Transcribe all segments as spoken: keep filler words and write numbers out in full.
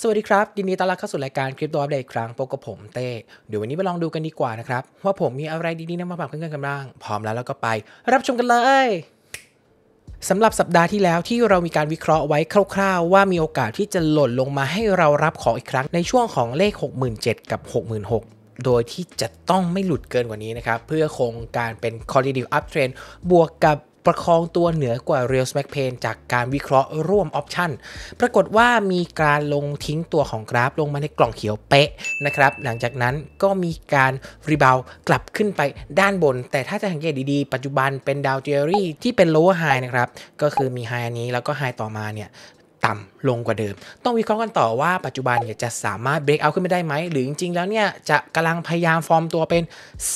สวัสดีครับยินดีต้อนรับเข้าสู่รายการคลิปตัวอัปเดตครั้งพบกับผมเต้เดี๋ยววันนี้มาลองดูกันดีกว่านะครับว่าผมมีอะไรดีๆนำมาฝากเพื่อนๆกันบ้างพร้อมแล้วแล้วก็ไปรับชมกันเลยสำหรับสัปดาห์ที่แล้วที่เรามีการวิเคราะห์ไว้คร่าวๆว่ามีโอกาสที่จะหล่นลงมาให้เรารับของอีกครั้งในช่วงของเลข หกหมื่นเจ็ดพัน กับ หกหมื่นหกพันโดยที่จะต้องไม่หลุดเกินกว่านี้นะครับเพื่อคงการเป็น Corrective Uptrend บวกกับประคองตัวเหนือกว่า Real Smack Plane จากการวิเคราะห์ร่วม Option ปรากฏว่ามีการลงทิ้งตัวของกราฟลงมาในกล่องเขียวเป๊ะนะครับหลังจากนั้นก็มีการรีบาวกลับขึ้นไปด้านบนแต่ถ้าจะสังเกตดีๆปัจจุบันเป็น Down Theory ที่เป็น Lower High นะครับก็คือมี High อันนี้แล้วก็ High ต่อมาเนี่ยต่ำลงกว่าเดิมต้องวิเคราะห์กันต่อว่าปัจจุบันเนี่ยจะสามารถ break out ขึ้นไปได้ไหมหรือจริงๆแล้วเนี่ยจะกำลังพยายามฟอร์มตัวเป็น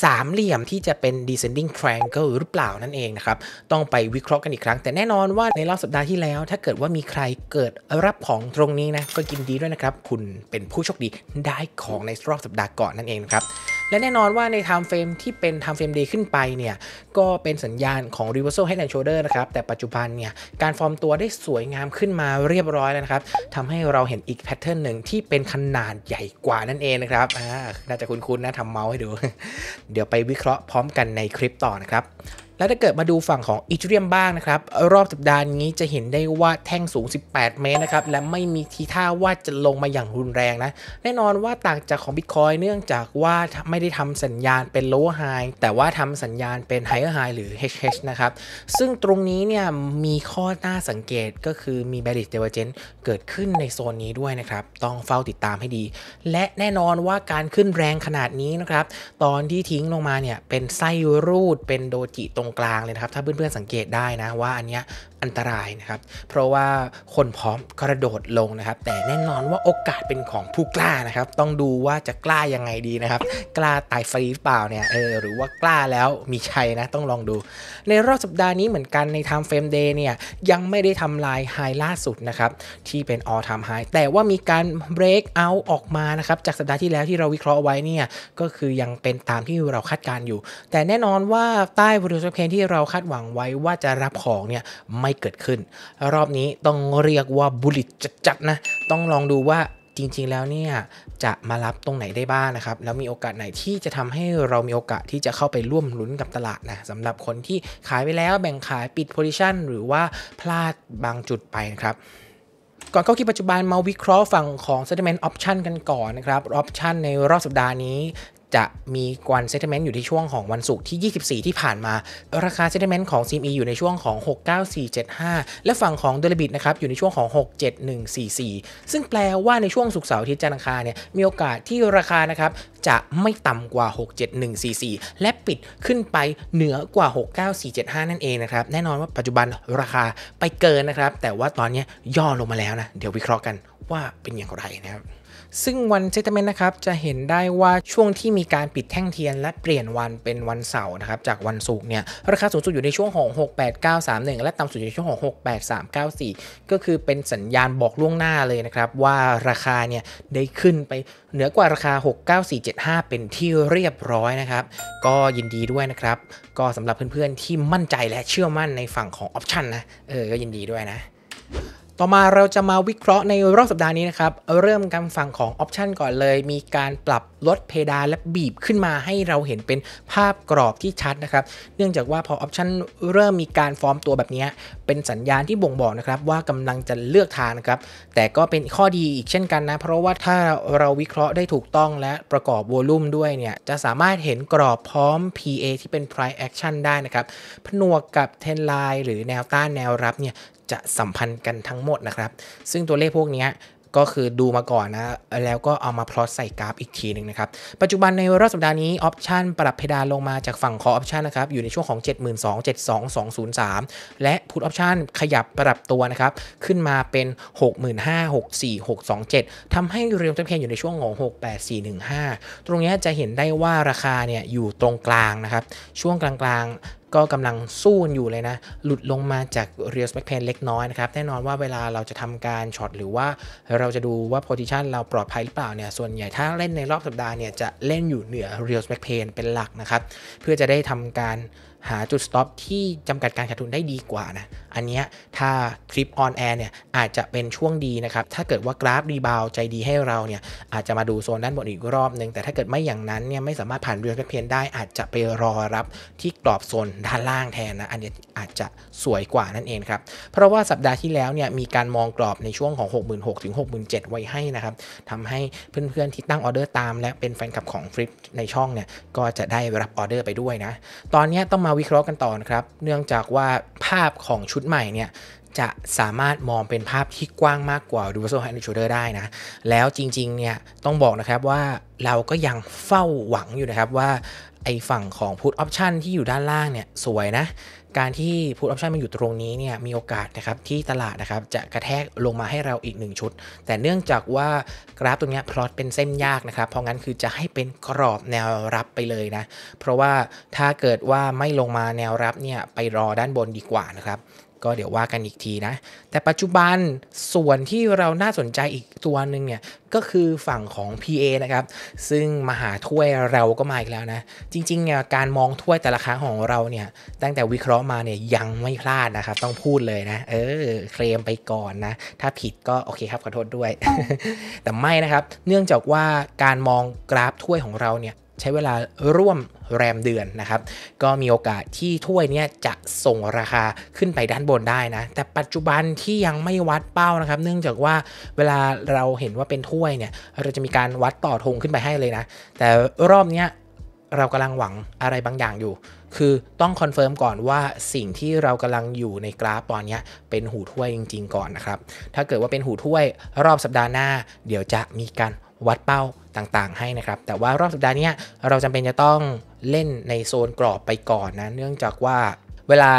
สามเหลี่ยมที่จะเป็น descending triangle หรือเปล่านั่นเองนะครับต้องไปวิเคราะห์กันอีกครั้งแต่แน่นอนว่าในรอบสัปดาห์ที่แล้วถ้าเกิดว่ามีใครเกิดรับของตรงนี้นะก็ยินดีด้วยนะครับคุณเป็นผู้โชคดีได้ของในรอบสัปดาห์ก่อนนั่นเองนะครับและแน่นอนว่าใน time frame ที่เป็น time frame day ขึ้นไปเนี่ยก็เป็นสัญญาณของ reversal head and shoulder นะครับแต่ปัจจุบันเนี่ยการฟอร์มตัวได้สวยงามขึ้นมาเรียบร้อยแล้วนะครับทำให้เราเห็นอีกแพทเทิร์นหนึ่งที่เป็นขนาดใหญ่กว่านั่นเองนะครับน่าจะคุ้นๆนะทำเมาส์ให้ดู เดี๋ยวไปวิเคราะห์พร้อมกันในคลิปต่อนะครับแล้วถ้าเกิดมาดูฝั่งของอีเทเรียมบ้างนะครับรอบสัปดาห์นี้จะเห็นได้ว่าแท่งสูงสิบแปดเมตรนะครับและไม่มีทีท่าว่าจะลงมาอย่างรุนแรงนะแน่นอนว่าต่างจากของ Bitcoin เนื่องจากว่าไม่ได้ทำสัญญาณเป็น Lower High แต่ว่าทำสัญญาณเป็น Higher High หรือ เอช เอช นะครับซึ่งตรงนี้เนี่ยมีข้อน่าสังเกตก็คือมี Bearish Divergence เกิดขึ้นในโซนนี้ด้วยนะครับต้องเฝ้าติดตามให้ดีและแน่นอนว่าการขึ้นแรงขนาดนี้นะครับตอนที่ทิ้งลงมาเนี่ยเป็นไส้รูดเป็นโดจิตรงกลางเลยนะครับถ้าเพื่อนๆสังเกตได้นะว่าอันเนี้ยอันตรายนะครับเพราะว่าคนพร้อมกระโดดลงนะครับแต่แน่นอนว่าโอกาสเป็นของผู้กล้านะครับต้องดูว่าจะกล้ายังไงดีนะครับกล้าตายฟรีหรือเปล่าเนี่ยเออหรือว่ากล้าแล้วมีชัยนะต้องลองดูในรอบสัปดาห์นี้เหมือนกันใน time frame day เนี่ยยังไม่ได้ทำลายไฮล่าสุดนะครับที่เป็น all time high แต่ว่ามีการ break out ออกมานะครับจากสัปดาห์ที่แล้วที่เราวิเคราะห์ไว้เนี่ยก็คือยังเป็นตามที่เราคาดการอยู่แต่แน่นอนว่าใต้บริเวณเพนที่เราคาดหวังไว้ว่าจะรับของเนี่ยไม่เกิดขึ้นรอบนี้ต้องเรียกว่าบุลลิตจัดๆนะต้องลองดูว่าจริงๆแล้วเนี่ยจะมารับตรงไหนได้บ้างนะครับแล้วมีโอกาสไหนที่จะทำให้เรามีโอกาสที่จะเข้าไปร่วมลุ้นกับตลาดนะสำหรับคนที่ขายไปแล้วแบ่งขายปิดโพซิชันหรือว่าพลาดบางจุดไปนะครับก่อนเข้าคลิปปัจจุบันมาวิเคราะห์ฝั่งของ Settlement Option กันก่อนนะครับ Option ในรอบสัปดาห์นี้จะมีวัน settlement อยู่ที่ช่วงของวันศุกร์ที่ยี่สิบสี่ที่ผ่านมาราคา settlement ของ ซี เอ็ม อี อยู่ในช่วงของหกเก้าสี่เจ็ดห้าและฝั่งของ Deribit นะครับอยู่ในช่วงของหกเจ็ดหนึ่งสี่สี่ซึ่งแปลว่าในช่วงศุกร์เสาร์อาทิตย์จันทร์อังคารเนี่ยมีโอกาสที่ราคานะครับจะไม่ต่ำกว่าหกเจ็ดหนึ่งสี่สี่และปิดขึ้นไปเหนือกว่าหกเก้าสี่เจ็ดห้านั่นเองนะครับแน่นอนว่าปัจจุบันราคาไปเกินนะครับแต่ว่าตอนนี้ย่อลงมาแล้วนะเดี๋ยววิเคราะห์กันว่าเป็นอย่างไรนะครับซึ่งวัน settlement นะครับจะเห็นได้ว่าช่วงที่มีการปิดแท่งเทียนและเปลี่ยนวันเป็นวันเสาร์นะครับจากวันศุกร์เนี่ยราคาสูงสุดอยู่ในช่วงของหกแปดเก้าสามหนึ่งและต่ำสุดอยู่ในช่วงของหกแปดสามเก้าสี่ก็คือเป็นสัญญาณบอกล่วงหน้าเลยนะครับว่าราคาเนี่ยได้ขึ้นไปเหนือกว่าราคาหกเก้าสี่เจ็ดห้าเป็นที่เรียบร้อยนะครับก็ยินดีด้วยนะครับก็สำหรับเพื่อนๆที่มั่นใจและเชื่อมั่นในฝั่งของ option นะเออก็ยินดีด้วยนะต่อมาเราจะมาวิเคราะห์ในรอบสัปดาห์นี้นะครับเริ่มกันฝั่งของ Option ก่อนเลยมีการปรับลดเพดานและบีบขึ้นมาให้เราเห็นเป็นภาพกรอบที่ชัดนะครับเนื่องจากว่าพอ Option เริ่มมีการฟอร์มตัวแบบนี้เป็นสัญญาณที่บ่งบอกนะครับว่ากำลังจะเลือกทางนะครับแต่ก็เป็นข้อดีอีกเช่นกันนะเพราะว่าถ้าเราวิเคราะห์ได้ถูกต้องและประกอบวอลลุ่มด้วยเนี่ยจะสามารถเห็นกรอบพร้อม พี เอ ที่เป็น Price Action ได้นะครับผนวกกับ Trend Line หรือแนวต้านแนวรับเนี่ยจะสัมพันธ์กันทั้งหมดนะครับซึ่งตัวเลขพวกนี้ก็คือดูมาก่อนนะแล้วก็เอามาพลอตใส่กราฟอีกทีหนึ่งนะครับปัจจุบันในรอบสัปดาห์นี้ Option ปรับเพดานลงมาจากฝั่ง Call Option นะครับอยู่ในช่วงของ เจ็ดหมื่นสองพันเจ็ดร้อยสองสิบสาม และ Put Option ขยับปรับตัวนะครับขึ้นมาเป็น หกหมื่นห้าพันหกร้อยสี่สิบหกจุดสองเจ็ด ทำให้เรียลไทม์เพนอยู่ในช่วงของ หกแปดสี่หนึ่งห้า ตรงนี้จะเห็นได้ว่าราคาเนี่ยอยู่ตรงกลางนะครับช่วงกลางๆก็กำลังสู้อยู่เลยนะหลุดลงมาจาก Real Smack Plane เล็กน้อยนะครับแน่นอนว่าเวลาเราจะทำการช็อตหรือว่าเราจะดูว่า position เราปลอดภัยหรือเปล่าเนี่ยส่วนใหญ่ถ้าเล่นในรอบสัปดาห์เนี่ยจะเล่นอยู่เหนือ Real Smack Plane เป็นหลักนะครับเพื่อจะได้ทำการ หาจุด stop ที่จำกัดการขาดทุนได้ดีกว่านะอันนี้ถ้าคลิป on air เนี่ยอาจจะเป็นช่วงดีนะครับถ้าเกิดว่ากราฟรีบาวใจดีให้เราเนี่ยอาจจะมาดูโซนด้านบนอีกรอบนึงแต่ถ้าเกิดไม่อย่างนั้นเนี่ยไม่สามารถผ่านเรือเพียนได้อาจจะไปรอรับที่กรอบโซนด้านล่างแทนนะอันนี้อาจจะสวยกว่านั่นเองครับเพราะว่าสัปดาห์ที่แล้วเนี่ยมีการมองกรอบในช่วงของ หกหมื่นหกพัน ถึง หกหมื่นเจ็ดพัน ไว้ให้นะครับทำให้เพื่อนๆที่ตั้งออเดอร์ตามและเป็นแฟนคลับของฟลิปในช่องเนี่ยก็จะได้รับออเดอร์ไปด้วยนะตอนนี้ต้องมาวิเคราะห์กันต่อครับเนื่องจากว่าภาพของชุดใหม่เนี่ยจะสามารถมองเป็นภาพที่กว้างมากกว่า Reversal Head and Shoulder ได้นะแล้วจริงๆเนี่ยต้องบอกนะครับว่าเราก็ยังเฝ้าหวังอยู่นะครับว่าไอฝั่งของ Put Option ที่อยู่ด้านล่างเนี่ยสวยนะการที่ Put Option มาอยู่ตรงนี้เนี่ยมีโอกาสนะครับที่ตลาดนะครับจะกระแทกลงมาให้เราอีกหนึ่งชุดแต่เนื่องจากว่ากราฟตรงนี้พลอตเป็นเส้นยากนะครับเพราะงั้นคือจะให้เป็นกรอบแนวรับไปเลยนะเพราะว่าถ้าเกิดว่าไม่ลงมาแนวรับเนี่ยไปรอด้านบนดีกว่านะครับก็เดี๋ยวว่ากันอีกทีนะแต่ปัจจุบันส่วนที่เราน่าสนใจอีกตัวหนึ่งเนี่ยก็คือฝั่งของ พี เอ นะครับซึ่งมหาถ้วยเราก็มาอีกแล้วนะจริงๆเนี่ยการมองถ้วยแต่ละครั้งของเราเนี่ยตั้งแต่วิเคราะห์มาเนี่ยยังไม่พลาดนะครับต้องพูดเลยนะเออเคลมไปก่อนนะถ้าผิดก็โอเคครับขอโทษด้วย แต่ไม่นะครับเนื่องจากว่าการมองกราฟถ้วยของเราเนี่ยใช้เวลาร่วมแรมเดือนนะครับก็มีโอกาสที่ถ้วยนี้จะส่งราคาขึ้นไปด้านบนได้นะแต่ปัจจุบันที่ยังไม่วัดเป้านะครับเนื่องจากว่าเวลาเราเห็นว่าเป็นถ้วยเนี่ยเราจะมีการวัดต่อธงขึ้นไปให้เลยนะแต่รอบนี้เรากำลังหวังอะไรบางอย่างอยู่คือต้องคอนเฟิร์มก่อนว่าสิ่งที่เรากำลังอยู่ในกราฟตอนนี้เป็นหูถ้วยจริงๆก่อนนะครับถ้าเกิดว่าเป็นหูถ้วยรอบสัปดาห์หน้าเดี๋ยวจะมีการวัดเป้าต่างๆให้นะครับแต่ว่ารอบสัปดาห์นี้เราจำเป็นจะต้องเล่นในโซนกรอบไปก่อนนะเนื่องจากว่าเวลา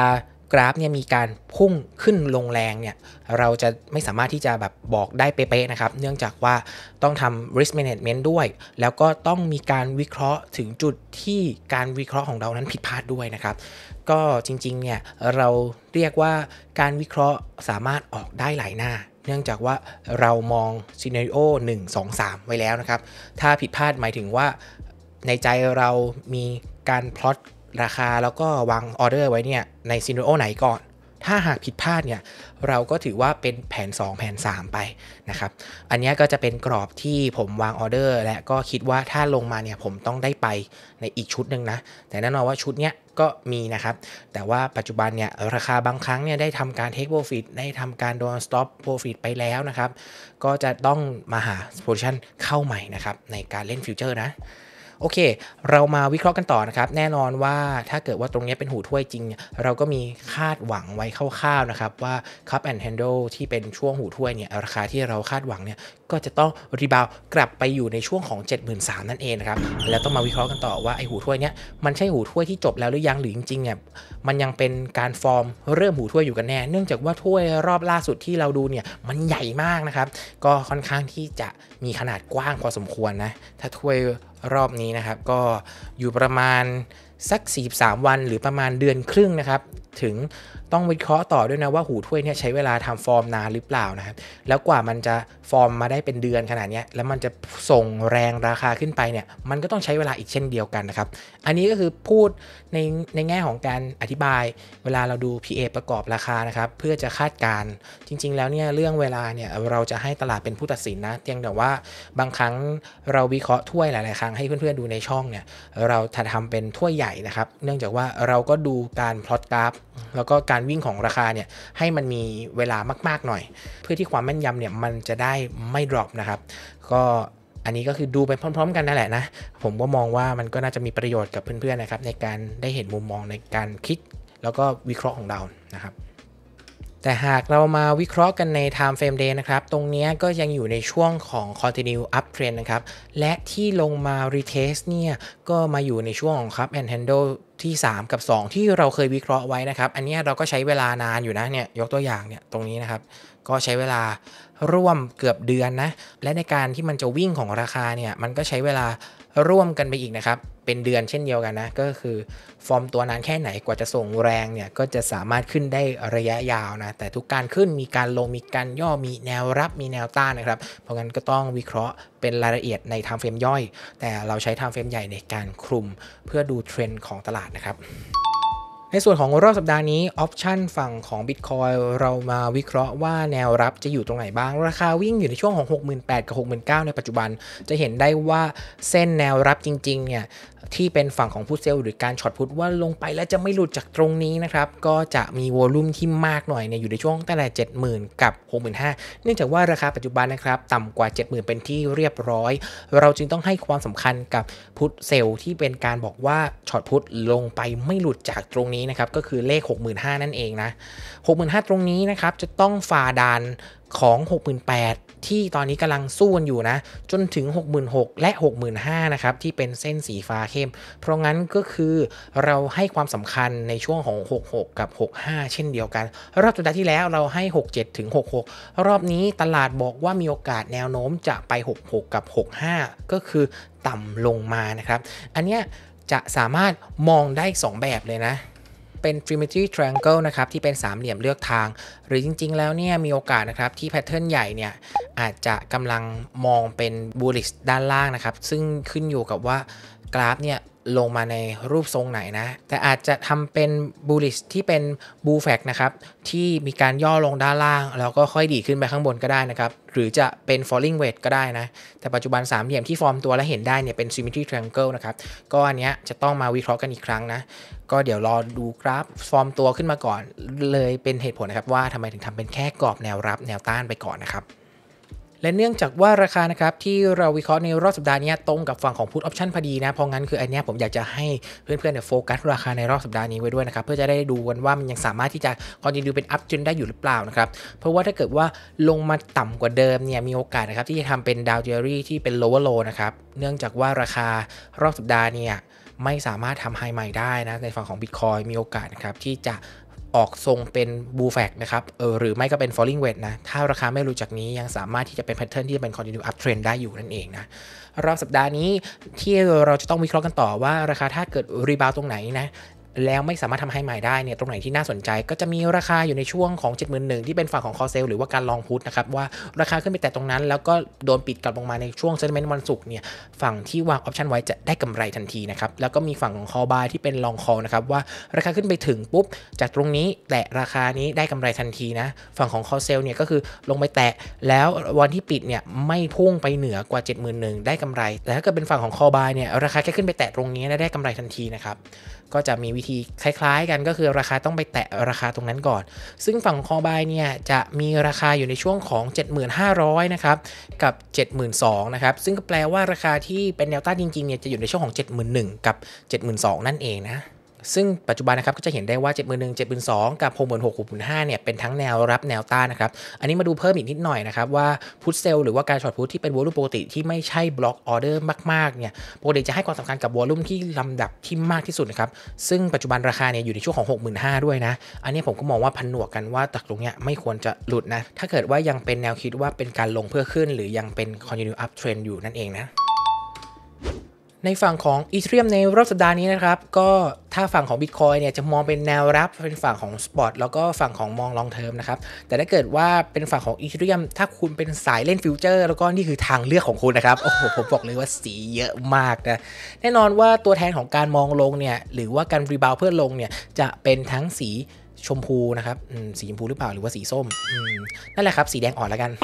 กราฟเนี่ยมีการพุ่งขึ้นลงแรงเนี่ยเราจะไม่สามารถที่จะแบบบอกได้เป๊ะๆนะครับเนื่องจากว่าต้องทำ risk management ด้วยแล้วก็ต้องมีการวิเคราะห์ถึงจุดที่การวิเคราะห์ของเรานั้นผิดพลาดด้วยนะครับก็จริงๆเนี่ยเราเรียกว่าการวิเคราะห์สามารถออกได้หลายหน้าเนื่องจากว่าเรามองซีนาริโอหนึ่ง สอง สามไว้แล้วนะครับถ้าผิดพลาดหมายถึงว่าในใจเรามีการพล็อตราคาแล้วก็วางออเดอร์ไว้เนี่ยในซีนาริโอไหนก่อนถ้าหากผิดพลาดเนี่ยเราก็ถือว่าเป็นแผนสองแผนสามไปนะครับอันนี้ก็จะเป็นกรอบที่ผมวางออเดอร์และก็คิดว่าถ้าลงมาเนี่ยผมต้องได้ไปในอีกชุดหนึ่งนะแต่แน่นอนว่าชุดเนี้ยก็มีนะครับแต่ว่าปัจจุบันเนี่ยราคาบางครั้งเนี่ยได้ทำการ take profit ได้ทำการโดน stop profit ไปแล้วนะครับก็จะต้องมาหา position เข้าใหม่นะครับในการเล่นฟิวเจอร์นะโอเคเรามาวิเคราะห์กันต่อนะครับแน่นอนว่าถ้าเกิดว่าตรงนี้เป็นหูถ้วยจริงเราก็มีคาดหวังไว้คร่าวๆนะครับว่า Cup and Handle ที่เป็นช่วงหูถ้วยเนี่ยราคาที่เราคาดหวังเนี่ยก็จะต้องรีบาวกลับไปอยู่ในช่วงของ เจ็ดหมื่นสามพัน นั่นเองนะครับแล้วต้องมาวิเคราะห์กันต่อว่าไอหูถ้วยเนี่ยมันใช่หูถ้วยที่จบแล้วหรือยังหรือจริงๆเนี่ยมันยังเป็นการฟอร์มเริ่มหูถ้วยอยู่กันแน่เนื่องจากว่าถ้วยรอบล่าสุดที่เราดูเนี่ยมันใหญ่มากนะครับก็ค่อนข้างที่จะมีขนาดกว้างพอสมควรนะถ้าถ้วยรอบนี้นะครับก็อยู่ประมาณสักสี่สิบสามวันหรือประมาณเดือนครึ่งนะครับถึงต้องวิเคราะห์ต่อด้วยนะว่าหูถ้วยเนี่ยใช้เวลาทำฟอร์มนานหรือเปล่านะครับแล้วกว่ามันจะฟอร์มมาได้เป็นเดือนขนาดนี้แล้วมันจะส่งแรงราคาขึ้นไปเนี่ยมันก็ต้องใช้เวลาอีกเช่นเดียวกันนะครับอันนี้ก็คือพูดในในแง่ของการอธิบายเวลาเราดู พี เอ ประกอบราคานะครับเพื่อจะคาดการณ์จริงๆแล้วเนี่ยเรื่องเวลาเนี่ยเราจะให้ตลาดเป็นผู้ตัดสินนะเพียงแต่ว่าบางครั้งเราวิเคราะห์ถ้วยหลายๆครั้งให้เพื่อนๆดูในช่องเนี่ยเราจะทำเป็นถ้วยใหญ่นะครับเนื่องจากว่าเราก็ดูการพลอตกราฟแล้วก็การวิ่งของราคาเนี่ยให้มันมีเวลามากๆหน่อยเพื่อที่ความแม่นยำเนี่ยมันจะได้ไม่ดรอปนะครับก็อันนี้ก็คือดูไปพร้อมๆกันนั่นแหละนะผมก็มองว่ามันก็น่าจะมีประโยชน์กับเพื่อนๆนะครับในการได้เห็นมุมมองในการคิดแล้วก็วิเคราะห์ของเรานะครับแต่หากเรามาวิเคราะห์กันใน Time Frame Day นะครับตรงนี้ก็ยังอยู่ในช่วงของ Continue Up Trend นะครับและที่ลงมา Retest เนี่ยก็มาอยู่ในช่วงของ Cup and Handle ที่สามกับสองที่เราเคยวิเคราะห์ไว้นะครับอันนี้เราก็ใช้เวลานานอยู่นะเนี่ยยกตัวอย่างเนี่ยตรงนี้นะครับก็ใช้เวลาร่วมเกือบเดือนนะและในการที่มันจะวิ่งของราคาเนี่ยมันก็ใช้เวลาร่วมกันไปอีกนะครับเป็นเดือนเช่นเดียวกันนะก็คือฟอร์มตัวนานแค่ไหนกว่าจะส่งแรงเนี่ยก็จะสามารถขึ้นได้ระยะยาวนะแต่ทุกการขึ้นมีการลงมีการย่อมีแนวรับมีแนวต้านนะครับเพราะงั้นก็ต้องวิเคราะห์เป็นรายละเอียดใน time frame ย่อยแต่เราใช้ time frame ใหญ่ในการคลุมเพื่อดูเทรนด์ของตลาดนะครับ ในส่วนของรอบสัปดาห์นี้ออปชันฝั่งของ Bitcoin เรามาวิเคราะห์ว่าแนวรับจะอยู่ตรงไหนบ้างราคาวิ่งอยู่ในช่วงของ หกหมื่นแปดพัน กับ หกหมื่นเก้าพัน ในปัจจุบันจะเห็นได้ว่าเส้นแนวรับจริงๆเนี่ยที่เป็นฝั่งของพุทเซลหรือการช็อตพุทว่าลงไปแล้วจะไม่หลุดจากตรงนี้นะครับก็จะมีวอลุ่มที่มากหน่อยเนี่ยอยู่ในช่วงตั้งแต่ เจ็ดหมื่น กับ หกหมื่นห้าพัน เนื่องจากว่าราคาปัจจุบันนะครับต่ำกว่า เจ็ดหมื่น เป็นที่เรียบร้อยเราจึงต้องให้ความสำคัญกับพุทเซลที่เป็นการบอกว่าช็อตพุทลงไปไม่หลุดจากตรงนี้นะครับก็คือเลข หกหมื่นห้าพัน นั่นเองนะ หกหมื่นห้าพัน ตรงนี้นะครับจะต้องฝ่าด่านของ หกหมื่นแปดพัน ที่ตอนนี้กำลังสู้กันอยู่นะจนถึง หกหมื่นหกพัน และ หกหมื่นห้าพัน นะครับที่เป็นเส้นสีฟ้าเข้มเพราะงั้นก็คือเราให้ความสำคัญในช่วงของ หกหก กับ หกห้า เช่นเดียวกันรอบสัปดาห์ที่แล้วเราให้ หกเจ็ด ถึง หกหก รอบนี้ตลาดบอกว่ามีโอกาสแนวโน้มจะไป หกหก กับ หกห้า ก็คือต่ำลงมานะครับอันเนี้ยจะสามารถมองได้สองแบบเลยนะเป็น Symmetrical triangle นะครับที่เป็นสามเหลี่ยมเลือกทางหรือจริงๆแล้วเนี่ยมีโอกาสนะครับที่แพทเทิร์นใหญ่เนี่ยอาจจะกำลังมองเป็น bullish ด้านล่างนะครับซึ่งขึ้นอยู่กับว่ากราฟเนี่ยลงมาในรูปทรงไหนนะแต่อาจจะทำเป็น bullish ที่เป็น bull flag นะครับที่มีการย่อลงด้านล่างแล้วก็ค่อยดีขึ้นไปข้างบนก็ได้นะครับหรือจะเป็น falling wedge ก็ได้นะแต่ปัจจุบันสามเหลี่ยมที่ฟอร์มตัวและเห็นได้เนี่ยเป็น symmetry triangle นะครับก็อันเนี้ยจะต้องมาวิเคราะห์กันอีกครั้งนะก็เดี๋ยวรอดูกราฟฟอร์มตัวขึ้นมาก่อนเลยเป็นเหตุผลนะครับว่าทำไมถึงทำเป็นแค่กรอบแนวรับแนวต้านไปก่อนนะครับและเนื่องจากว่าราคานะครับที่เราวิเคราะห์ในรอบสัปดาห์นี้ตรงกับฝั่งของ Put Option พอดีนะเพราะงั้นคืออันนี้ผมอยากจะให้เพื่อนๆเนี่ยโฟกัสราคาในรอบสัปดาห์นี้ไว้ด้วยนะครับเพื่อจะได้ดูกันว่ามันยังสามารถที่จะคอนติเนียเป็นอัพเทรนได้อยู่หรือเปล่านะครับเพราะว่าถ้าเกิดว่าลงมาต่ำกว่าเดิมเนี่ยมีโอกาสนะครับที่จะทำเป็นดาวเทอรี่ที่เป็น lower low นะครับเนื่องจากว่าราคารอบสัปดาห์เนี่ยไม่สามารถทำไฮใหม่ได้นะในฝั่งของ Bitcoin มีโอกาสนะครับที่จะออกทรงเป็นบูแฟกนะครับเออหรือไม่ก็เป็น falling wedge นะถ้าราคาไม่รู้จากนี้ยังสามารถที่จะเป็นแพทเทิร์นที่จะเป็น continue up trend ได้อยู่นั่นเองนะรอบสัปดาห์นี้ที่เราจะต้องวิเคราะห์กันต่อว่าราคาถ้าเกิดรีบาวตรงไหนนะแล้วไม่สามารถทำให้ใหม่ได้เนี่ยตรงไหนที่น่าสนใจก็จะมีราคาอยู่ในช่วงของ เจ็ดหมื่นหนึ่งพัน ที่เป็นฝั่งของคอเซลหรือว่าการลองพุทนะครับว่าราคาขึ้นไปแต่ตรงนั้นแล้วก็โดนปิดกลับลงมาในช่วงเซนติเมนต์วันศุกร์เนี่ยฝั่งที่วางออปชันไว้จะได้กำไรทันทีนะครับแล้วก็มีฝั่งของคอลบายที่เป็นลองคอลนะครับว่าราคาขึ้นไปถึงปุ๊บจากตรงนี้แตะราคานี้ได้กำไรทันทีนะฝั่งของคอเซลเนี่ยก็คือลงไปแตะแล้ววันที่ปิดเนี่ยไม่พุ่งไปเหนือกว่า เจ็ดหมื่นหนึ่งพัน ได้กำไรแต่ถ้าเกิดเป็นฝั่งของคอลบายเนี่ยราคาแค่ขึ้นไปแตะตรงนี้ได้กำไรทันทีนะครับก็จะมีวิธีคล้ายๆกันก็คือราคาต้องไปแตะราคาตรงนั้นก่อนซึ่งฝั่งคอบายเนี่ยจะมีราคาอยู่ในช่วงของ เจ็ดหมื่นห้าพัน นะครับกับ เจ็ดหมื่นสองพัน นะครับซึ่งก็แปลว่าราคาที่เป็นแนวต้านจริงๆเนี่ยจะอยู่ในช่วงของ เจ็ดหมื่นหนึ่งพัน กับ เจ็ดหมื่นสองพัน นั่นเองนะซึ่งปัจจุบันนะครับก็จะเห็นได้ว่า เจ็ดหมื่นหนึ่งพัน เจ็ดหมื่นสองพัน กับ หกหมื่นหกพัน หกหมื่นห้าพัน เนี่ยเป็นทั้งแนวรับแนวต้านนะครับอันนี้มาดูเพิ่มอีกนิดหน่อยนะครับว่าพุทเซลหรือว่าการช็อตพุทที่เป็นวอลุ่มปกติที่ไม่ใช่บล็อกออเดอร์มากๆเนี่ยปกติจะให้ความสำคัญกับวอลุ่มที่ลำดับที่มากที่สุดนะครับซึ่งปัจจุบันราคาเนี่ยอยู่ในช่วงของ หกหมื่นห้าพัน ด้วยนะอันนี้ผมก็มองว่าผนวกกันว่าตักตรงเนี้ยไม่ควรจะหลุดนะถ้าเกิดว่ายังเป็นแนวคิดว่าเป็นการลงเพื่อขึ้นหรือยังเป็น continue up trend อยู่นั่นเองนะในฝั่งของอีเธเรียมในรอบสัปดาห์นี้นะครับก็ถ้าฝั่งของ Bitcoin เนี่ยจะมองเป็นแนวรับเป็นฝั่งของ Spot แล้วก็ฝั่งของมอง Long Term นะครับแต่ถ้าเกิดว่าเป็นฝั่งของอีเธเรียมถ้าคุณเป็นสายเล่นฟิวเจอร์แล้วก็นี่คือทางเลือกของคุณนะครับโอ้โหผมบอกเลยว่าสีเยอะมากนะแน่นอนว่าตัวแทนของการมองลงเนี่ยหรือว่าการรีบาวเพื่อลงเนี่ยจะเป็นทั้งสีชมพูนะครับสีชมพูหรือเปล่าหรือว่าสีส้มนั่นแหละครับสีแดงอ่อนแล้วกัน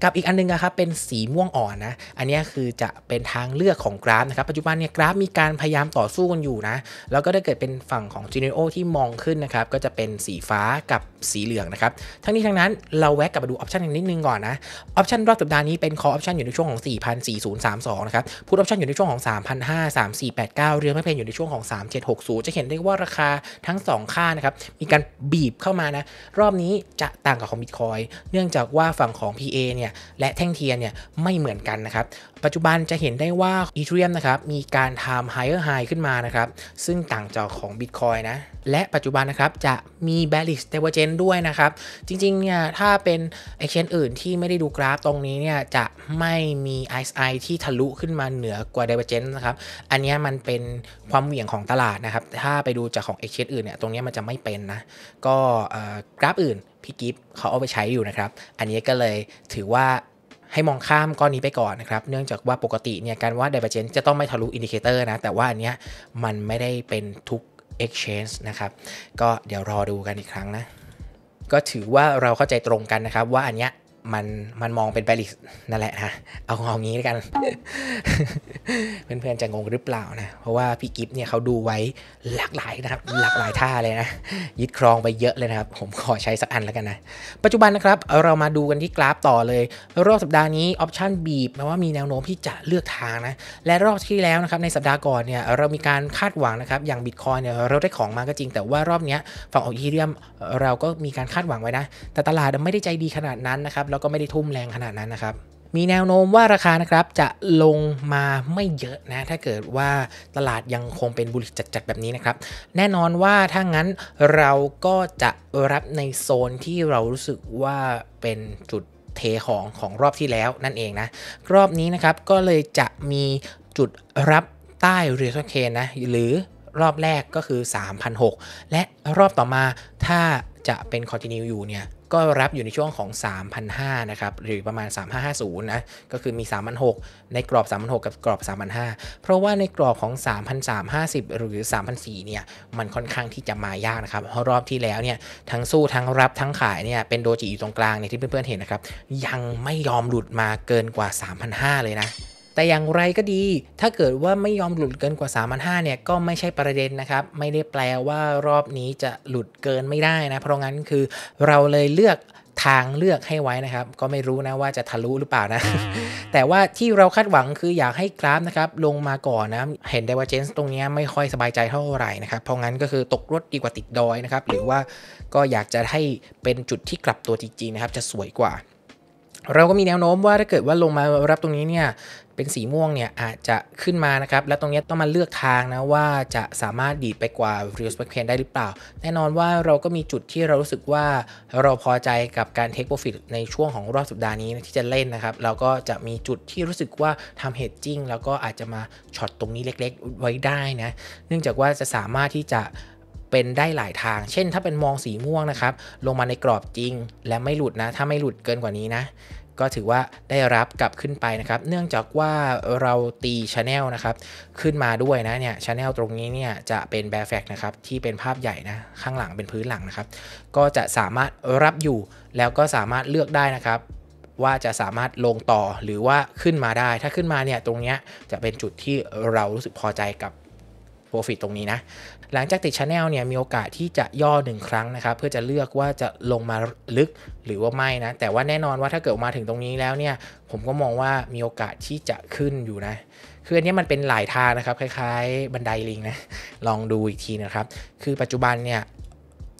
กับอีกอันนึงนะครับเป็นสีม่วงอ่อนนะอันนี้คือจะเป็นทางเลือกของกราฟนะครับปัจจุบันเนี่ยกราฟมีการพยายามต่อสู้กันอยู่นะแล้วก็ถ้าเกิดเป็นฝั่งของจีเนโอที่มองขึ้นนะครับก็จะเป็นสีฟ้ากับสีเหลืองนะครับทั้งนี้ทั้งนั้นเราแวะกลับมาดูออปชันนิดนึงก่อนนะออปชันรอบสัปดาห์นี้เป็นคอออปชันอยู่ในช่วงของ สี่พันสี่ร้อยสามสิบสอง นะครับพุทออปชันอยู่ในช่วงของ สามพันห้าร้อย สามพันสี่ร้อยแปดสิบเก้า เรียงไม่เพลนอยู่ในช่วงของ สามพันเจ็ดร้อยหกสิบ จะเห็นได้ว่าราคาทั้งสองค่านะครับการบีบเข้ามานะรอบนี้จะต่างกับของ Bitcoin เนื่องจากว่าฝั่งของ พี เอ เนี่ยและแท่งเทียนเนี่ยไม่เหมือนกันนะครับปัจจุบันจะเห็นได้ว่า Ethereum นะครับมีการทำ higher high ขึ้นมานะครับซึ่งต่างจากของ Bitcoin นะและปัจจุบันนะครับจะมี bearish divergence ด้วยนะครับจริงๆเนี่ยถ้าเป็น exchange อื่นที่ไม่ได้ดูกราฟตรงนี้เนี่ยจะไม่มี อาร์ เอส ไอ ที่ทะลุขึ้นมาเหนือกว่า divergence นะครับอันนี้มันเป็นความเหวี่ยงของตลาดนะครับถ้าไปดูจากของ exchange อื่นเนี่ยตรงนี้มันจะไม่เป็นนะก็กราฟอื่นพี่กิฟเขาเอาไปใช้อยู่นะครับอันนี้ก็เลยถือว่าให้มองข้ามก้อนนี้ไปก่อนนะครับเนื่องจากว่าปกติเนี่ยการวาดไดเวอร์เจนซ์จะต้องไม่ทะลุอินดิเคเตอร์นะแต่ว่าอันเนี้ยมันไม่ได้เป็นทุก Exchange นะครับก็เดี๋ยวรอดูกันอีกครั้งนะก็ถือว่าเราเข้าใจตรงกันนะครับว่าอันเนี้ยมันมันมองเป็น bearish นั่นแหละนะเอาเอางี้แล้วกัน เพื่อนๆจะงงหรือเปล่านะเพราะว่าพี่กิฟต์เนี่ยเขาดูไว้หลากหลายนะครับหลากหลายท่าเลยนะยึดครองไปเยอะเลยนะครับผมขอใช้สักอันแล้วกันนะปัจจุบันนะครับเรามาดูกันที่กราฟต่อเลยรอบสัปดาห์นี้ออปชั่นบีบแปลว่ามีแนวโน้มที่จะเลือกทางนะและรอบที่แล้วนะครับในสัปดาห์ก่อนเนี่ยเรามีการคาดหวังนะครับอย่างบิตคอยน์เนี่ยเราได้ของมาก็จริงแต่ว่ารอบนี้ฝั่งของอีเธเรียมเราก็มีการคาดหวังไว้นะแต่ตลาดไม่ได้ใจดีขนาดนั้นนะครับแล้วก็ไม่ได้ทุ่มแรงขนาดนั้นนะครับมีแนวโน้มว่าราคานะครับจะลงมาไม่เยอะนะถ้าเกิดว่าตลาดยังคงเป็นบูลลิชจัดๆแบบนี้นะครับแน่นอนว่าถ้างั้นเราก็จะรับในโซนที่เรารู้สึกว่าเป็นจุดเทของของรอบที่แล้วนั่นเองนะรอบนี้นะครับก็เลยจะมีจุดรับใต้เรสเคนนะหรือรอบแรกก็คือ สามพันหกร้อย และรอบต่อมาถ้าจะเป็นคอนติเนียอยู่เนี่ยก็รับอยู่ในช่วงของ สามพันห้าร้อย นะครับหรือประมาณ สามพันห้าร้อยห้าสิบ นะก็คือมี สามพันหกร้อย ในกรอบ สามพันหกร้อย กับกรอบ สามพันห้าร้อย เพราะว่าในกรอบของ สามพันสามร้อยห้าสิบ หรือ สามพันสี่ร้อย เนี่ยมันค่อนข้างที่จะมายากนะครับเพราะรอบที่แล้วเนี่ยทั้งสู้ทั้งรับทั้งขายเนี่ยเป็นโดจิอยู่ตรงกลางเนี่ยที่เพื่อนๆเห็นนะครับยังไม่ยอมหลุดมาเกินกว่า สามพันห้าร้อย เลยนะแต่อย่างไรก็ดีถ้าเกิดว่าไม่ยอมหลุดเกินกว่า สามพันห้าร้อย เนี่ยก็ไม่ใช่ประเด็นนะครับไม่ได้แปลว่ารอบนี้จะหลุดเกินไม่ได้นะเพราะงั้นคือเราเลยเลือกทางเลือกให้ไว้นะครับก็ไม่รู้นะว่าจะทะลุหรือเปล่านะ แต่ว่าที่เราคาดหวังคืออยากให้กราฟนะครับลงมาก่อนนะเห็น Divergence ตรงนี้ไม่ค่อยสบายใจเท่าไหร่นะครับเพราะงั้นก็คือตกรถดีกว่าติดดอยนะครับหรือว่าก็อยากจะให้เป็นจุดที่กลับตัวจริงๆนะครับจะสวยกว่าเราก็มีแนวโน้มว่าถ้าเกิดว่าลงมารับตรงนี้เนี่ยเป็นสีม่วงเนี่ยอาจจะขึ้นมานะครับและตรงนี้ต้องมาเลือกทางนะว่าจะสามารถดีดไปกว่า Retracement ได้หรือเปล่าแน่นอนว่าเราก็มีจุดที่เรารู้สึกว่าเราพอใจกับการ Take Profit ในช่วงของรอบสัปดาห์นี้ที่จะเล่นนะครับเราก็จะมีจุดที่รู้สึกว่าทำ Hedging แล้วก็อาจจะมาช็อตตรงนี้เล็กๆไว้ได้นะเนื่องจากว่าจะสามารถที่จะเป็นได้หลายทางเช่นถ้าเป็นมองสีม่วงนะครับลงมาในกรอบจริงและไม่หลุดนะถ้าไม่หลุดเกินกว่านี้นะก็ถือว่าได้รับกลับขึ้นไปนะครับเนื่องจากว่าเราตีชาแนลนะครับขึ้นมาด้วยนะเนี่ยชาแนลตรงนี้เนี่ยจะเป็นแบร์แฟกนะครับที่เป็นภาพใหญ่นะข้างหลังเป็นพื้นหลังนะครับก็จะสามารถรับอยู่แล้วก็สามารถเลือกได้นะครับว่าจะสามารถลงต่อหรือว่าขึ้นมาได้ถ้าขึ้นมาเนี่ยตรงนี้จะเป็นจุดที่เรารู้สึกพอใจกับProfit ตรงนี้นะหลังจากติด Channel เนี่ยมีโอกาสที่จะย่อหนึ่งครั้งนะครับเพื่อจะเลือกว่าจะลงมาลึกหรือว่าไม่นะแต่ว่าแน่นอนว่าถ้าเกิดมาถึงตรงนี้แล้วเนี่ยผมก็มองว่ามีโอกาสที่จะขึ้นอยู่นะคืออันนี้มันเป็นหลายทางนะครับคล้ายๆบันไดลิงนะลองดูอีกทีนะครับคือปัจจุบันเนี่ย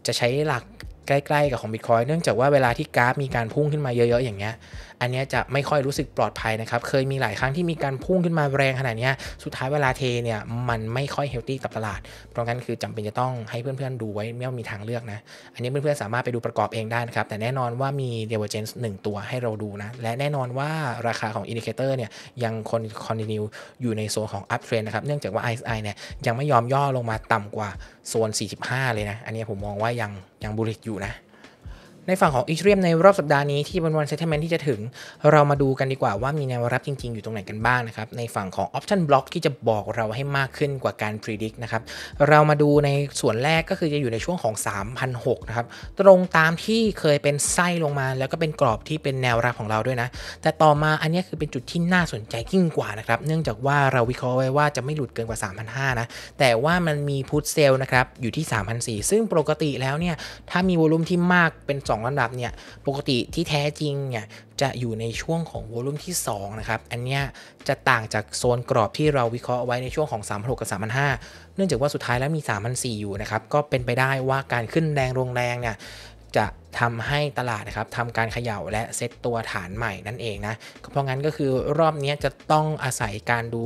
จะใช้หลักใกล้ๆกับของ Bitcoin เนื่องจากว่าเวลาที่กราฟมีการพุ่งขึ้นมาเยอะๆอย่างเงี้ยอันนี้จะไม่ค่อยรู้สึกปลอดภัยนะครับเคยมีหลายครั้งที่มีการพุ่งขึ้นมาแรงขนาดนี้สุดท้ายเวลาเทเนี่ยมันไม่ค่อยเฮลตี้กับตลาดเพราะงั้นคือจำเป็นจะต้องให้เพื่อนๆดูไว้เมื่อมีทางเลือกนะอันนี้เพื่อนๆสามารถไปดูประกอบเองได้นะครับแต่แน่นอนว่ามี Divergence หนึ่งตัวให้เราดูนะและแน่นอนว่าราคาของ Indicator เนี่ยยังคอนคอนติเนียอยู่ในโซนของ Up Trend นะครับเนื่องจากว่า ไอ เอส ไอ เนี่ยยังไม่ยอมย่อลงมาต่ำกว่าโซนสี่สิบห้าเลยนะอันนี้ผมมองว่ายังยังบูลลิชอยู่นะในฝั่งของอีเธเรียมในรอบสัปดาห์นี้ที่เป็นวัน settlement ที่จะถึงเรามาดูกันดีกว่าว่ามีแนวรับจริงๆอยู่ตรงไหนกันบ้างนะครับในฝั่งของ option block ที่จะบอกเราให้มากขึ้นกว่าการ predict นะครับเรามาดูในส่วนแรกก็คือจะอยู่ในช่วงของ สามพันหกร้อย นะครับตรงตามที่เคยเป็นไส้ลงมาแล้วก็เป็นกรอบที่เป็นแนวรับของเราด้วยนะแต่ต่อมาอันนี้คือเป็นจุดที่น่าสนใจยิ่งกว่านะครับเนื่องจากว่าเราวิเคราะห์ไว้ว่าจะไม่หลุดเกินกว่า สามพันห้าร้อย นะแต่ว่ามันมีพุทเซลนะครับอยู่ที่ สามพันสี่ร้อย ซึ่งปกติแล้วเนี่ยถ้ามีวอลุ่มที่มากเป็นสองระดับเนี่ยปกติที่แท้จริงเนี่ยจะอยู่ในช่วงของวอลุ่มที่สองนะครับอันเนี้ยจะต่างจากโซนกรอบที่เราวิเคราะห์ไว้ในช่วงของ สามพันหกร้อย กับ สามพันห้าร้อย เนื่องจากว่าสุดท้ายแล้วมี สามพันสี่ร้อย อยู่นะครับก็เป็นไปได้ว่าการขึ้นแรงลงแรงเนี่ยจะทำให้ตลาดนะครับทำการเขย่าและเซตตัวฐานใหม่นั่นเองนะเพราะงั้นก็คือรอบนี้จะต้องอาศัยการดู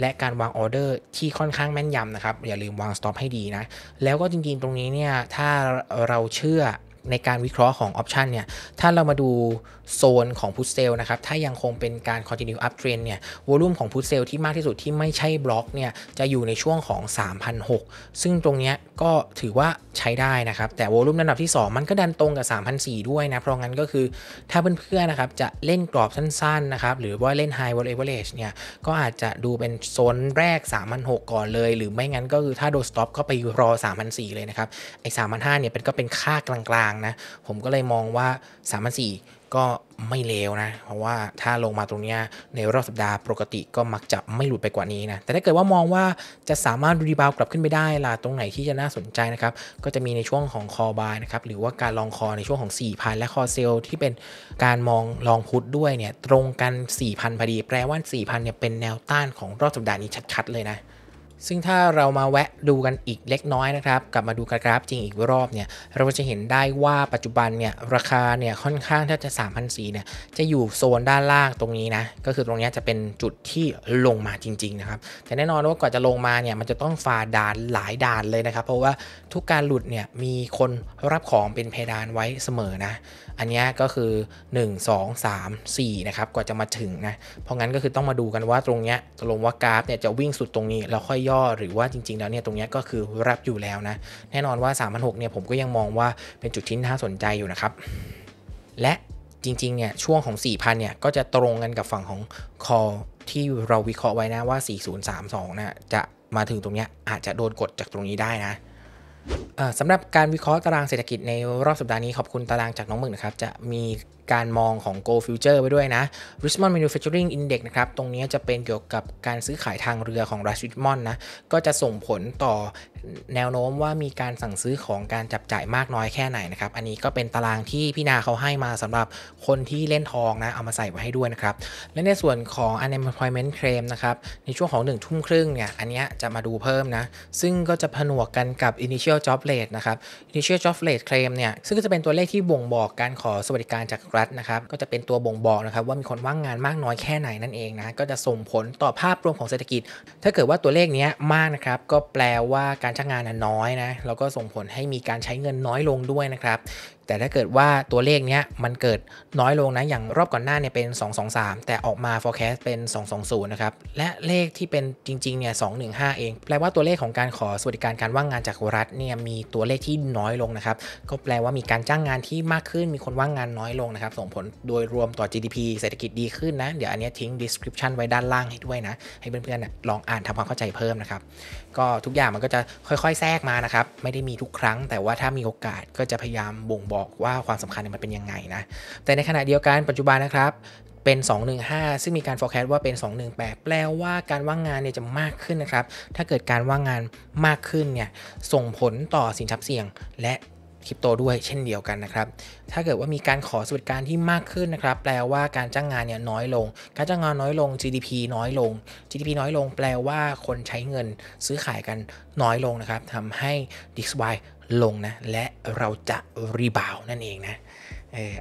และการวางออเดอร์ที่ค่อนข้างแม่นยำนะครับอย่าลืมวางสต็อปให้ดีนะแล้วก็จริงๆตรงนี้เนี่ยถ้าเราเชื่อ ในการวิเคราะห์ของ Option เนี่ยถ้าเรามาดูโซนของ Put Sell นะครับถ้ายังคงเป็นการ Continue Up Trend เนี่ย Volume ของ Put Sell ที่มากที่สุดที่ไม่ใช่บล็อกเนี่ยจะอยู่ในช่วงของ สามพันหกร้อย ซึ่งตรงเนี้ยก็ถือว่าใช้ได้นะครับแต่ Volume ลำดับที่สองมันก็ดันตรงกับ สามพันสี่ร้อย ด้วยนะเพราะงั้นก็คือถ้าเพื่อนๆนะครับจะเล่นกรอบสั้นๆนะครับหรือว่าเล่น High Volume Average เนี่ยก็อาจจะดูเป็นโซนแรก สามพันหกร้อย ก่อนเลยหรือไม่งั้นก็คือถ้าโดน Stop ก็ไปรอ สามพันสี่ร้อย เลยนะครับไอ้ สามพันห้าร้อย เนี่ยเป็นก็เป็นค่ากลางๆนะผมก็เลยมองว่า สามพันสี่ร้อย ก็ไม่เลวนะเพราะว่าถ้าลงมาตรงนี้ในรอบสัปดาห์ปกติก็มักจะไม่หลุดไปกว่านี้นะแต่ถ้าเกิดว่ามองว่าจะสามารถรีบาวกลับขึ้นไปได้ล่ะตรงไหนที่จะน่าสนใจนะครับก็จะมีในช่วงของคอลบายนะครับหรือว่าการลองคอในช่วงของ สี่พัน และคอเซลที่เป็นการมองลองพุทด้วยเนี่ยตรงกัน สี่พัน พอดีแปลว่า สี่พัน เนี่ยเป็นแนวต้านของรอบสัปดาห์นี้ชัดๆเลยนะซึ่งถ้าเรามาแวะดูกันอีกเล็กน้อยนะครับกลับมาดูกราฟจริงอีกรอบเนี่ยเราจะเห็นได้ว่าปัจจุบันเนี่ยราคาเนี่ยค่อนข้างถ้าจะ สามพันสี่ร้อย เนี่ยจะอยู่โซนด้านล่างตรงนี้นะก็คือตรงนี้จะเป็นจุดที่ลงมาจริงๆนะครับแต่แน่นอนว่าก่อนจะลงมาเนี่ยมันจะต้องฝ่าด่านหลายด่านเลยนะครับเพราะว่าทุกการหลุดเนี่ยมีคนรับของเป็นเพดานไว้เสมอนะอันนี้ก็คือหนึ่ง สอง สาม สี่นะครับกว่าจะมาถึงนะเพราะงั้นก็คือต้องมาดูกันว่าตรงนี้ตกลงว่ากราฟเนี่ยจะวิ่งสุดตรงนี้แล้วค่อยหรือว่าจริงๆแล้วเนี่ยตรงนี้ก็คือรับอยู่แล้วนะแน่นอนว่า สามพันหกร้อย เนี่ยผมก็ยังมองว่าเป็นจุดที่น่าสนใจอยู่นะครับและจริงๆเนี่ยช่วงของ สี่พัน เนี่ยก็จะตรงกันกับฝั่งของ Call ที่เราวิเคราะห์ไว้นะว่า สี่พันสามสิบสอง นะจะมาถึงตรงนี้อาจจะโดนกดจากตรงนี้ได้นะสำหรับการวิเคราะห์ตารางเศรษฐกิจในรอบสัปดาห์นี้ขอบคุณตารางจากน้องหมึกนะครับจะมีการมองของ Gold Future ไว้ด้วยนะ Richmond Manufacturing Index นะครับตรงนี้จะเป็นเกี่ยวกับการซื้อขายทางเรือของ Richmond นะก็จะส่งผลต่อแนวโน้มว่ามีการสั่งซื้อของการจับจ่ายมากน้อยแค่ไหนนะครับอันนี้ก็เป็นตารางที่พี่นาเขาให้มาสำหรับคนที่เล่นทองนะเอามาใส่ไว้ให้ด้วยนะครับและในส่วนของ Unemployment Claim นะครับในช่วงของหนึ่งทุ่มครึ่งเนี่ยอันนี้จะมาดูเพิ่มนะซึ่งก็จะผนวกกันกับ Initial Jobless นะครับ Initial Jobless Claim เนี่ยซึ่งก็จะเป็นตัวเลขที่บ่งบอกการขอสวัสดิการจากรัฐนะครับก็จะเป็นตัวบ่งบอกนะครับว่ามีคนว่างงานมากน้อยแค่ไหนนั่นเองนะก็จะส่งผลต่อภาพรวมของเศรษฐกิจถ้าเกิดว่าตัวเลขนี้มากนะครับก็แปลว่าการจ้างงานน้อยนะแล้วก็ส่งผลให้มีการใช้เงินน้อยลงด้วยนะครับแต่ถ้าเกิดว่าตัวเลขเนี้ยมันเกิดน้อยลงนะอย่างรอบก่อนหน้าเนี่ยเป็นสอง สอง สามแต่ออกมา forecast เป็นสอง สอง ศูนย์นะครับและเลขที่เป็นจริงๆเนี่ยสอง หนึ่ง ห้าเองแปลว่าตัวเลขของการขอสวัสดิการการว่างงานจากรัฐเนี่ยมีตัวเลขที่น้อยลงนะครับก็แปลว่ามีการจ้างงานที่มากขึ้นมีคนว่างงานน้อยลงนะครับส่งผลโดยรวมต่อ จี ดี พี เศรษฐกิจดีขึ้นนะเดี๋ยวอันนี้ทิ้ง description ไว้ด้านล่างให้ด้วยนะให้เพื่อนๆลองอ่านทำความเข้าใจเพิ่มนะครับก็ทุกอย่างมันก็จะค่อยๆแทรกมานะครับไม่ได้มีทุกครั้งแต่ว่าถ้ามีโอกาสก็จะพยายามบ่งบอกว่าความสำคัญมันเป็นยังไงนะแต่ในขณะเดียวกันปัจจุบันนะครับเป็นสอง หนึ่ง ห้าซึ่งมีการ forecast ว่าเป็นสอง หนึ่ง แปดแปลว่าการว่างงานเนี่ยจะมากขึ้นนะครับถ้าเกิดการว่างงานมากขึ้นเนี่ยส่งผลต่อสินทรัพย์เสี่ยงและคริปโตด้วยเช่นเดียวกันนะครับถ้าเกิดว่ามีการขอสวัสดิการที่มากขึ้นนะครับแปลว่าการจ้างงานเนี่ยน้อยลงการจ้างงานน้อยลง จี ดี พี น้อยลง จี ดี พี น้อยลงแปลว่าคนใช้เงินซื้อขายกันน้อยลงนะครับทำให้ ดี เอ็กซ์ วาย ลงนะและเราจะรีบาวนั่นเองนะ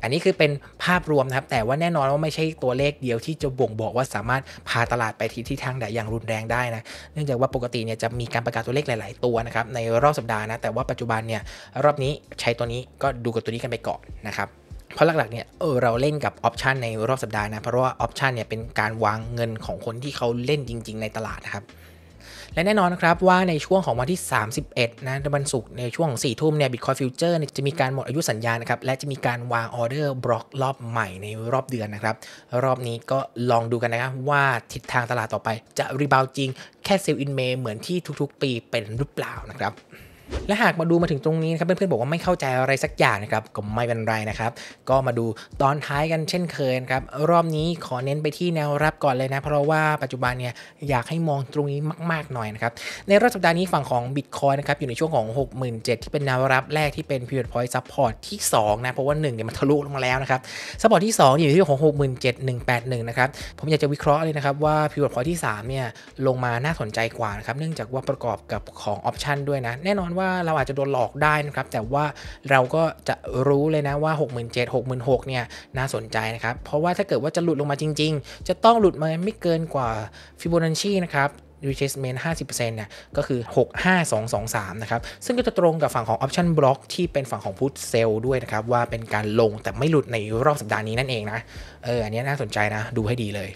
อันนี้คือเป็นภาพรวมนะครับแต่ว่าแน่นอนว่าไม่ใช่ตัวเลขเดียวที่จะบ่งบอกว่าสามารถพาตลาดไปที่ทิศทางใดอย่างรุนแรงได้นะเนื่องจากว่าปกติเนี่ยจะมีการประกาศตัวเลขหลายๆตัวนะครับในรอบสัปดาห์นะแต่ว่าปัจจุบันเนี่ยรอบนี้ใช้ตัวนี้ก็ดูกับตัวนี้กันไปก่อนนะครับเพราะหลักๆเนี่ย เออ เราเล่นกับออปชันในรอบสัปดาห์นะเพราะว่าออปชันเนี่ยเป็นการวางเงินของคนที่เขาเล่นจริงๆในตลาดนะครับและแน่นอนนะครับว่าในช่วงของวันที่สามสิบเอ็ดนะวันศุกร์ในช่วงของสี่ทุ่มเนี่ย Bitcoin Future จะมีการหมดอายุสัญญานะครับและจะมีการวางออเดอร์บล็อกรอบใหม่ในรอบเดือนนะครับรอบนี้ก็ลองดูกันนะครับว่าทิศทางตลาดต่อไปจะรีบาวจริงแค่ Sell in May เหมือนที่ทุกๆปีเป็นหรือเปล่านะครับและหากมาดูมาถึงตรงนี้นะครับเพื่อนๆบอกว่าไม่เข้าใจอะไรสักอย่างนะครับก็ไม่เป็นไรนะครับก็มาดูตอนท้ายกันเช่นเคยนะครับรอบนี้ขอเน้นไปที่แนวรับก่อนเลยนะเพราะว่าปัจจุบันเนี่ยอยากให้มองตรงนี้มากๆหน่อยนะครับในรอบสัปดาห์นี้ฝั่งของ Bitcoin นะครับอยู่ในช่วงของ หกหมื่นเจ็ดพัน ที่เป็นแนวรับแรกที่เป็น Pivot Point Support ที่สองนะเพราะว่าหนึ่งเนี่ยมันทะลุลงมาแล้วนะครับ Support ที่สองอยู่ในช่วงของ หกหมื่นเจ็ดพันหนึ่งร้อยแปดสิบเอ็ด นะครับผมอยากจะวิเคราะห์เลยนะครับว่า Pivot Point ที่สามเนี่ยลงมาน่าสนใจกว่านะครับเนื่องจากว่าประกอบกับของ Option ด้วยนะแน่นอนว่าเราอาจจะโดนหลอกได้นะครับแต่ว่าเราก็จะรู้เลยนะว่า หกหมื่นเจ็ดพัน หกหมื่นหกพัน เนี่ยน่าสนใจนะครับเพราะว่าถ้าเกิดว่าจะหลุดลงมาจริงๆจะต้องหลุดมาไม่เกินกว่าฟิโบนัชชีนะครับ retracement ห้าสิบเปอร์เซ็นต์ เนี่ยก็คือหกห้าสองสองสามนะครับซึ่งก็จะตรงกับฝั่งของ option block ที่เป็นฝั่งของ put sell ด้วยนะครับว่าเป็นการลงแต่ไม่หลุดในรอบสัปดาห์นี้นั่นเองนะเอออันนี้น่าสนใจนะดูให้ดีเลย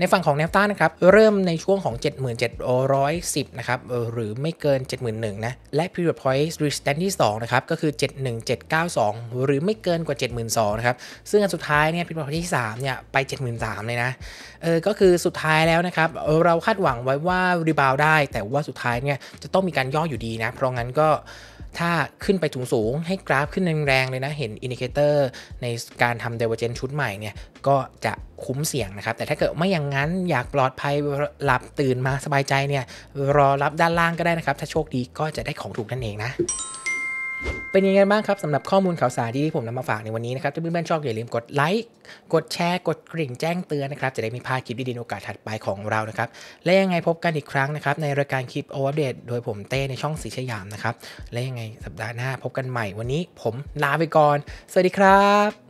ในฝั่งของแนวต้านนะครับเริ่มในช่วงของ เจ็ดหมื่นเจ็ดร้อยสิบ นะครับหรือไม่เกิน เจ็ดหมื่นหนึ่งร้อย นะและ Period Point Resistance ที่สองนะครับก็คือ เจ็ดหมื่นหนึ่งพันเจ็ดร้อยเก้าสิบสอง หรือไม่เกินกว่า เจ็ดหมื่นสองพัน นะครับซึ่งอันสุดท้ายเนี่ย Period Point ที่สามเนี่ยไป เจ็ดหมื่นสามพัน เลยนะเออก็คือสุดท้ายแล้วนะครับเราคาดหวังไว้ว่ารีบาวได้แต่ว่าสุดท้ายเนี่ยจะต้องมีการย่ออยู่ดีนะเพราะงั้นก็ถ้าขึ้นไปสูงๆให้กราฟขึ้นแรงๆเลยนะเห็นอินดิเคเตอร์ในการทำเดเวอร์เจนชุดใหม่เนี่ยก็จะคุ้มเสี่ยงนะครับแต่ถ้าเกิดไม่อย่างนั้นอยากปลอดภัยหลับตื่นมาสบายใจเนี่ยรอรับด้านล่างก็ได้นะครับถ้าโชคดีก็จะได้ของถูกนั่นเองนะเป็นยังไงบ้างครับสำหรับข้อมูลข่าวสารที่ผมนำมาฝากในวันนี้นะครับถ้าเพื่อนๆชอบอย่าลืมกดไลค์กดแชร์กดกริ่งแจ้งเตือนนะครับจะได้ไม่พลาดคลิปดีๆโอกาสถัดไปของเรานะครับและยังไงพบกันอีกครั้งนะครับในรายการคลิปโออัปเดตโดยผมเต้ในช่องสีสยามนะครับและยังไงสัปดาห์หน้าพบกันใหม่วันนี้ผมลาไปก่อนสวัสดีครับ